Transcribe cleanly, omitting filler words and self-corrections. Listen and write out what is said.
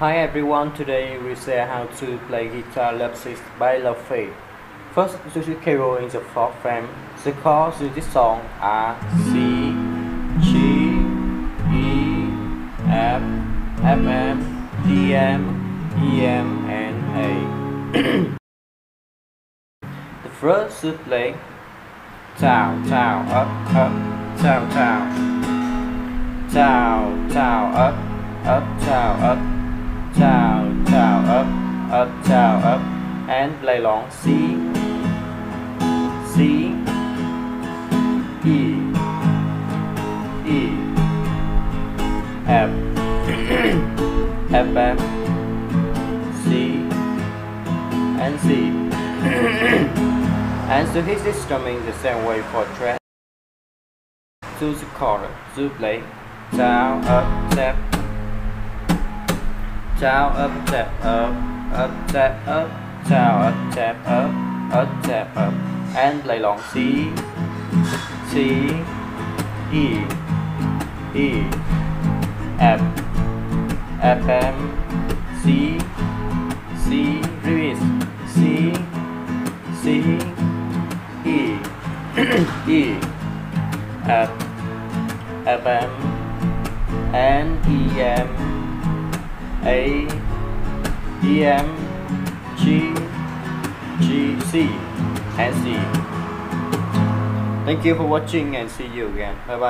Hi everyone, today we see how to play guitar Laufey by Laufey. First, you should carry in the fourth frame. The chords in this song are C, G, E, F, Fm, Dm, Em, and A. The first should play down, down, up, up, down, down, down, down, up, up, down, up. Down, down, up, up, down, up, and play long C, C, E, E, F, F, F, C, and C. And so his is strumming the same way for track to the chord to play down, up, step. Down, up, tap, up, tap, up, down, up, tap, up, tap, up, and play long C, C, E, E, F, F, M, C, C, repeat, C, C, E, E, F, F, M, and E, M. A, E, M, G, G, C, and C. Thank you for watching and see you again. Bye bye.